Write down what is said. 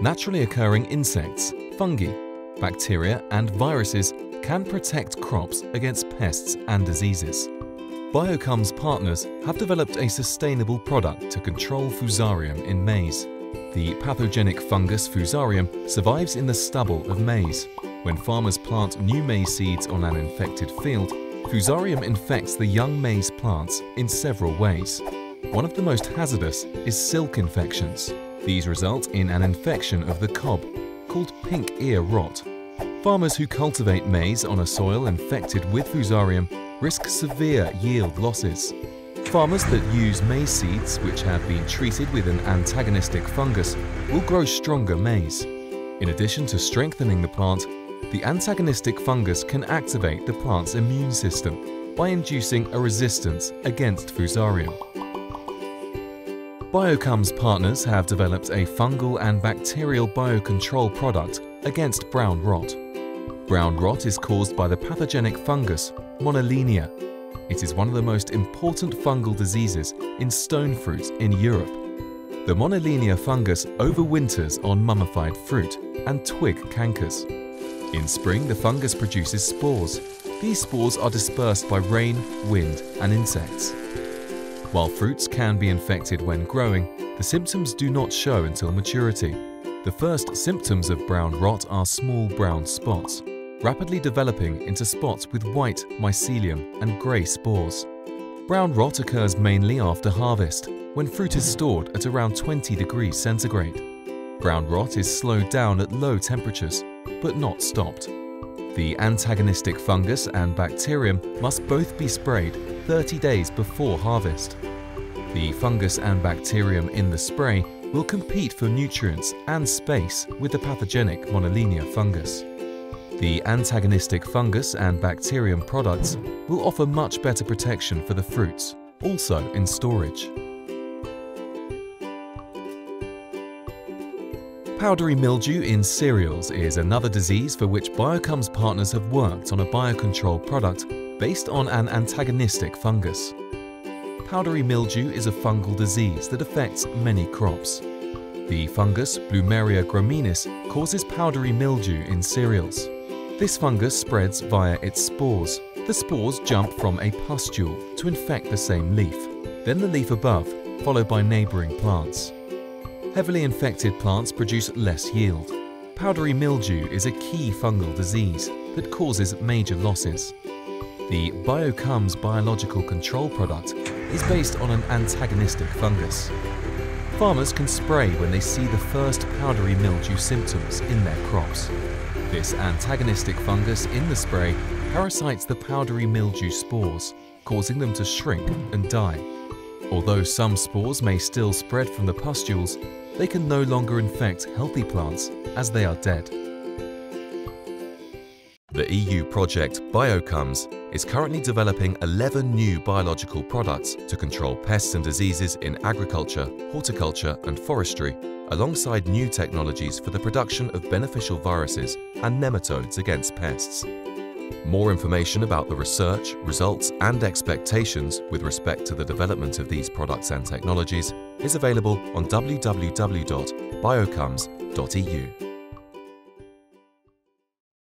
Naturally occurring insects, fungi, bacteria and viruses can protect crops against pests and diseases. BIOCOMES partners have developed a sustainable product to control Fusarium in maize. The pathogenic fungus Fusarium survives in the stubble of maize. When farmers plant new maize seeds on an infected field, Fusarium infects the young maize plants in several ways. One of the most hazardous is silk infections. These result in an infection of the cob, called pink ear rot. Farmers who cultivate maize on a soil infected with Fusarium risk severe yield losses. Farmers that use maize seeds which have been treated with an antagonistic fungus will grow stronger maize. In addition to strengthening the plant, the antagonistic fungus can activate the plant's immune system by inducing a resistance against Fusarium. BIOCOMES partners have developed a fungal and bacterial biocontrol product against brown rot. Brown rot is caused by the pathogenic fungus Monilinia. It is one of the most important fungal diseases in stone fruit in Europe. The Monilinia fungus overwinters on mummified fruit and twig cankers. In spring, the fungus produces spores. These spores are dispersed by rain, wind, and insects. While fruits can be infected when growing, the symptoms do not show until maturity. The first symptoms of brown rot are small brown spots, rapidly developing into spots with white, mycelium and grey spores. Brown rot occurs mainly after harvest, when fruit is stored at around 20 degrees centigrade. Brown rot is slowed down at low temperatures, but not stopped. The antagonistic fungus and bacterium must both be sprayed 30 days before harvest. The fungus and bacterium in the spray will compete for nutrients and space with the pathogenic Monilinia fungus. The antagonistic fungus and bacterium products will offer much better protection for the fruits, also in storage. Powdery mildew in cereals is another disease for which BIOCOMES partners have worked on a biocontrol product based on an antagonistic fungus. Powdery mildew is a fungal disease that affects many crops. The fungus Blumeria graminis causes powdery mildew in cereals. This fungus spreads via its spores. The spores jump from a pustule to infect the same leaf, then the leaf above, followed by neighbouring plants. Heavily infected plants produce less yield. Powdery mildew is a key fungal disease that causes major losses. The BIOCOMES biological control product is based on an antagonistic fungus. Farmers can spray when they see the first powdery mildew symptoms in their crops. This antagonistic fungus in the spray parasites the powdery mildew spores, causing them to shrink and die. Although some spores may still spread from the pustules, they can no longer infect healthy plants as they are dead. The EU project BIOCOMES is currently developing 11 new biological products to control pests and diseases in agriculture, horticulture and forestry, alongside new technologies for the production of beneficial viruses and nematodes against pests. More information about the research, results and expectations with respect to the development of these products and technologies is available on www.biocomes.eu.